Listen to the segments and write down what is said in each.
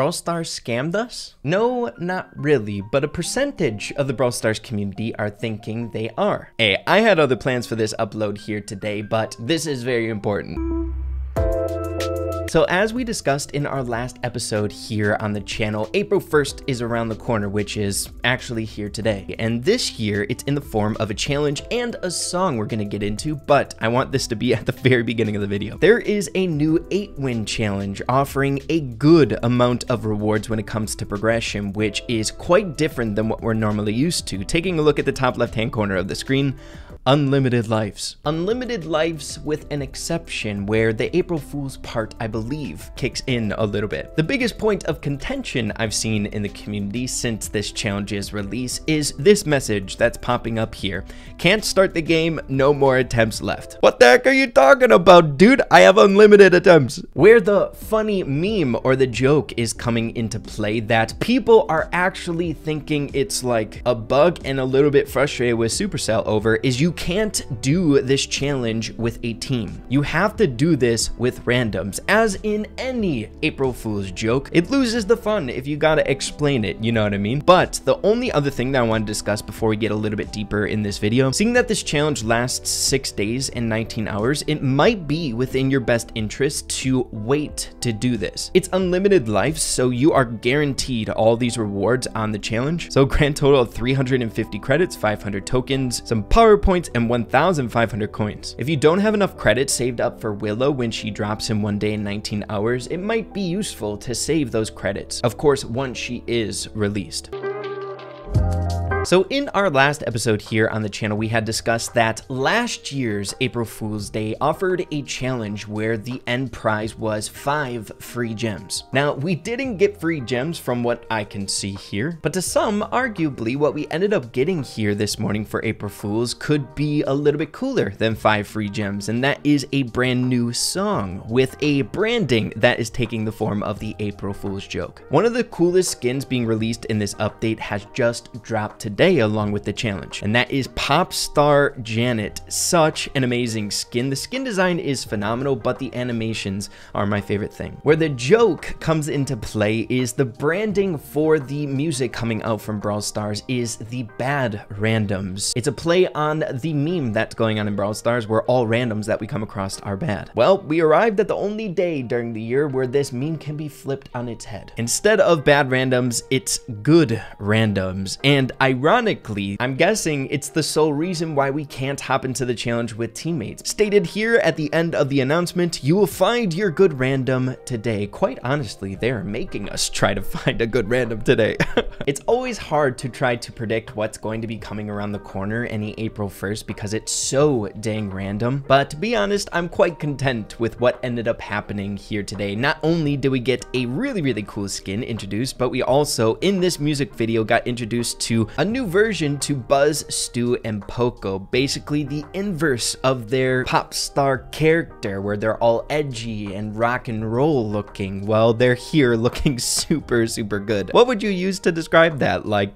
Brawl Stars scammed us? No, not really, but a percentage of the Brawl Stars community are thinking they are. Hey, I had other plans for this upload here today, but this is very important. So as we discussed in our last episode here on the channel, April 1st is around the corner, which is actually here today. And this year, it's in the form of a challenge and a song we're gonna get into, but I want this to be at the very beginning of the video. There is a new 8-win challenge offering a good amount of rewards when it comes to progression, which is quite different than what we're normally used to. Taking a look at the top left-hand corner of the screen, unlimited lives. Unlimited lives with an exception where the April Fool's part, I believe, kicks in a little bit. The biggest point of contention I've seen in the community since this challenge's release is this message that's popping up here. Can't start the game, no more attempts left. What the heck are you talking about, dude? I have unlimited attempts. Where the funny meme or the joke is coming into play that people are actually thinking it's like a bug and a little bit frustrated with Supercell over is you can't do this challenge with a team. You have to do this with randoms. As in any April Fool's joke, it loses the fun if you gotta explain it, you know what I mean? But the only other thing that I want to discuss before we get a little bit deeper in this video, seeing that this challenge lasts 6 days and 19 hours, it might be within your best interest to wait to do this. It's unlimited lives, so you are guaranteed all these rewards on the challenge. So grand total of 350 credits, 500 tokens, some PowerPoint and 1,500 coins. If you don't have enough credits saved up for Willow when she drops in 1 day in 19 hours, it might be useful to save those credits, of course, once she is released. So in our last episode here on the channel, we had discussed that last year's April Fool's Day offered a challenge where the end prize was 5 free gems. Now, we didn't get free gems from what I can see here, but to some, arguably, what we ended up getting here this morning for April Fool's could be a little bit cooler than 5 free gems, and that is a brand new song with a branding that is taking the form of the April Fool's joke. One of the coolest skins being released in this update has just dropped today along with the challenge, and that is Pop Star Janet. Such an amazing skin. The skin design is phenomenal, but the animations are my favorite thing. Where the joke comes into play is the branding for the music coming out from Brawl Stars is the bad randoms. It's a play on the meme that's going on in Brawl Stars where all randoms that we come across are bad. Well, we arrived at the only day during the year where this meme can be flipped on its head. Instead of bad randoms, it's good randoms, and Ironically, I'm guessing it's the sole reason why we can't hop into the challenge with teammates. Stated here at the end of the announcement, you will find your good random today. Quite honestly, they're making us try to find a good random today. It's always hard to try to predict what's going to be coming around the corner any April 1st because it's so dang random. But to be honest, I'm quite content with what ended up happening here today. Not only did we get a really, really cool skin introduced, but we also, in this music video, got introduced to a new version to Buzz, Stu, and Poco, basically the inverse of their pop star character where they're all edgy and rock and roll looking. Well, they're here looking super, super good. What would you use to describe that? Like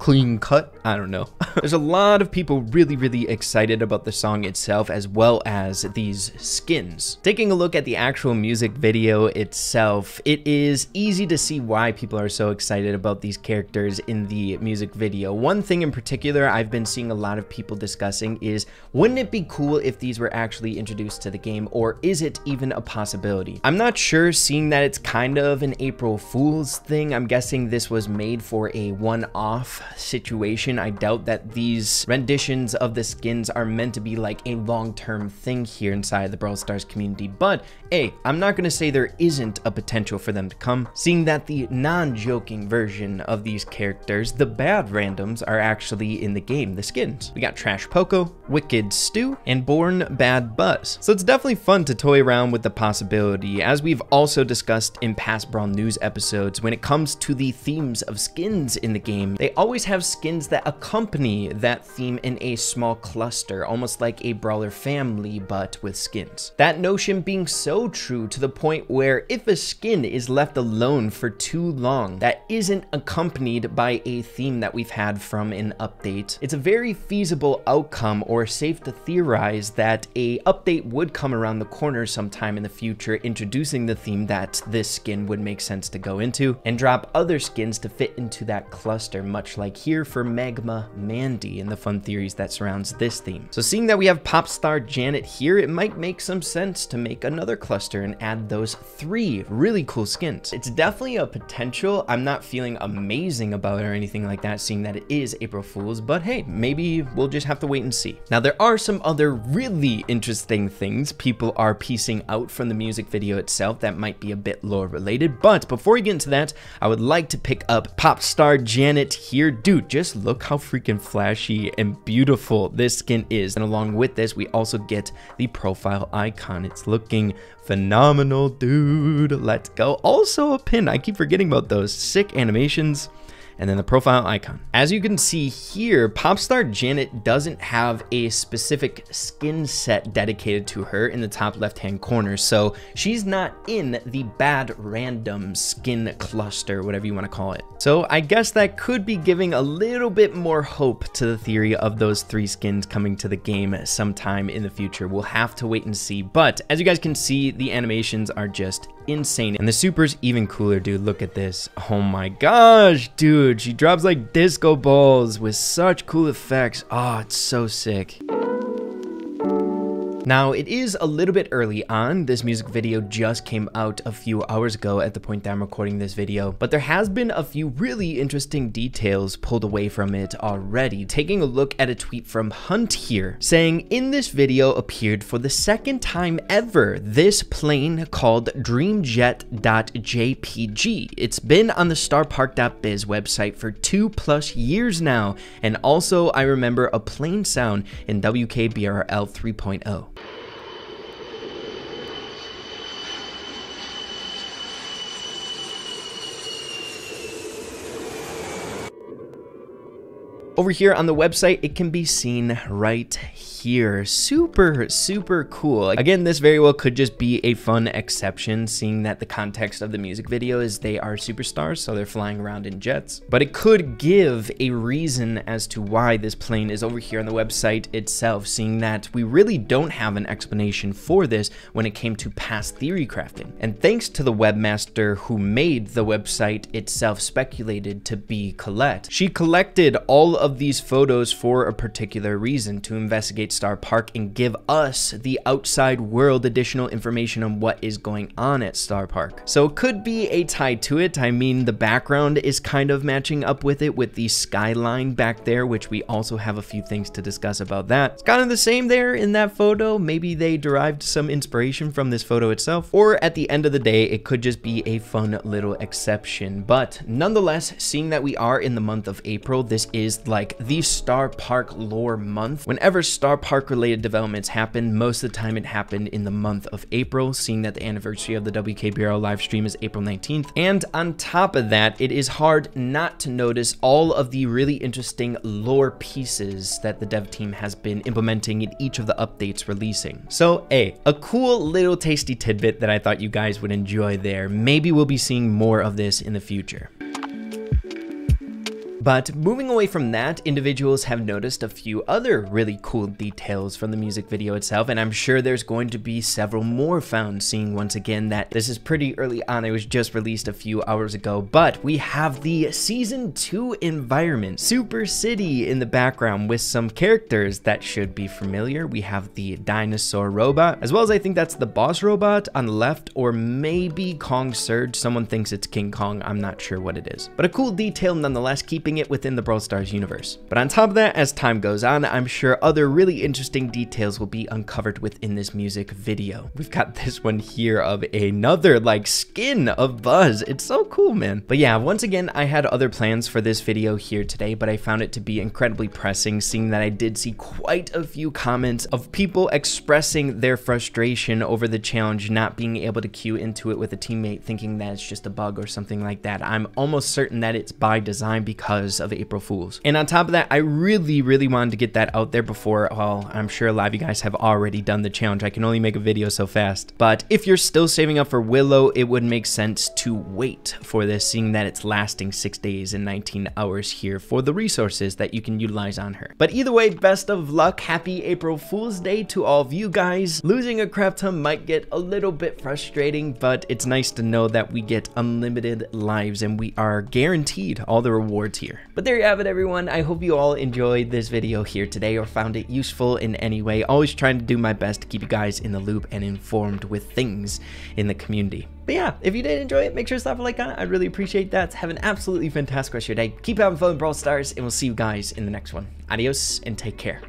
clean cut? I don't know. There's a lot of people really, really excited about the song itself as well as these skins. Taking a look at the actual music video itself, it is easy to see why people are so excited about these characters in the music video. One thing in particular I've been seeing a lot of people discussing is, wouldn't it be cool if these were actually introduced to the game, or is it even a possibility? I'm not sure, seeing that it's kind of an April Fool's thing. I'm guessing this was made for a one-off situation. I doubt that these renditions of the skins are meant to be like a long-term thing here inside the Brawl Stars community, but hey, I'm not gonna say there isn't a potential for them to come, seeing that the non-joking version of these characters, the bad random are actually in the game, the skins. We got Trash Poco, Wicked Stew, and Born Bad Buzz. So it's definitely fun to toy around with the possibility. As we've also discussed in past Brawl News episodes, when it comes to the themes of skins in the game, they always have skins that accompany that theme in a small cluster, almost like a brawler family, but with skins. That notion being so true to the point where if a skin is left alone for too long, that isn't accompanied by a theme that we've had had from an update, it's a very feasible outcome or safe to theorize that a update would come around the corner sometime in the future, introducing the theme that this skin would make sense to go into and drop other skins to fit into that cluster, much like here for Magma Mandy and the fun theories that surrounds this theme. So seeing that we have Pop Star Janet here, it might make some sense to make another cluster and add those three really cool skins. It's definitely a potential. I'm not feeling amazing about it or anything like that, seeing that it is April Fool's, but hey, maybe we'll just have to wait and see. Now, there are some other really interesting things people are piecing out from the music video itself that might be a bit lore related, but before we get into that, I would like to pick up Pop Star Janet here. Dude, just look how freaking flashy and beautiful this skin is, and along with this, we also get the profile icon. It's looking phenomenal, dude. Let's go. Also a pin. I keep forgetting about those sick animations. And then the profile icon. As you can see here, Pop Star Janet doesn't have a specific skin set dedicated to her in the top left-hand corner, so she's not in the bad random skin cluster, whatever you want to call it. So I guess that could be giving a little bit more hope to the theory of those three skins coming to the game sometime in the future. We'll have to wait and see, but as you guys can see, the animations are just insane. And the super's even cooler, dude. Look at this. Oh my gosh, dude. She drops like disco balls with such cool effects. Oh, it's so sick. Now, it is a little bit early on. This music video just came out a few hours ago at the point that I'm recording this video, but there has been a few really interesting details pulled away from it already. Taking a look at a tweet from Hunt here, saying, in this video appeared for the second time ever, this plane called dreamjet.jpg. It's been on the starpark.biz website for 2+ years now, and also I remember a plane sound in WKBRL 3.0. Over here on the website, it can be seen right here. Super, super cool. Again, this very well could just be a fun exception, seeing that the context of the music video is they are superstars, so they're flying around in jets. But it could give a reason as to why this plane is over here on the website itself, seeing that we really don't have an explanation for this when it came to past theory crafting. And thanks to the webmaster who made the website itself speculated to be Colette. She collected all of these photos for a particular reason, to investigate Star Park and give us the outside world additional information on what is going on at Star Park. So it could be a tie to it. I mean, the background is kind of matching up with it, with the skyline back there, which we also have a few things to discuss about that. It's kind of the same there in that photo. Maybe they derived some inspiration from this photo itself, or at the end of the day, it could just be a fun little exception. But nonetheless, seeing that we are in the month of April, this is like the Star Park lore month. Whenever Star Park related developments happen, most of the time it happened in the month of April, seeing that the anniversary of the WKBRL live stream is April 19th. And on top of that, it is hard not to notice all of the really interesting lore pieces that the dev team has been implementing in each of the updates releasing. So a cool little tasty tidbit that I thought you guys would enjoy there. Maybe we'll be seeing more of this in the future. But moving away from that, individuals have noticed a few other really cool details from the music video itself, and I'm sure there's going to be several more found, seeing once again that this is pretty early on. It was just released a few hours ago, but we have the Season 2 environment, Super City, in the background with some characters that should be familiar. We have the dinosaur robot, as well as I think that's the boss robot on the left, or maybe Kong Surge. Someone thinks it's King Kong. I'm not sure what it is. But a cool detail nonetheless, keeping it within the Brawl Stars universe. But on top of that, as time goes on, I'm sure other really interesting details will be uncovered within this music video. We've got this one here of another like skin of Buzz. It's so cool, man. But yeah, once again, I had other plans for this video here today, but I found it to be incredibly pressing, seeing that I did see quite a few comments of people expressing their frustration over the challenge not being able to queue into it with a teammate, thinking that it's just a bug or something like that. I'm almost certain that it's by design, because because of April Fools. And on top of that, I really wanted to get that out there before, well, I'm sure a lot of you guys have already done the challenge. I can only make a video so fast. But if you're still saving up for Willow, it would make sense to wait for this, seeing that it's lasting 6 days and 19 hours here for the resources that you can utilize on her. But either way, best of luck. Happy April Fool's Day to all of you guys. Losing a crap ton might get a little bit frustrating, but it's nice to know that we get unlimited lives and we are guaranteed all the rewards here. But there you have it, everyone. I hope you all enjoyed this video here today or found it useful in any way. Always trying to do my best to keep you guys in the loop and informed with things in the community. But yeah, if you did enjoy it, make sure to slap a like on it. I'd really appreciate that. Have an absolutely fantastic rest of your day. Keep having fun with Brawl Stars, and we'll see you guys in the next one. Adios and take care.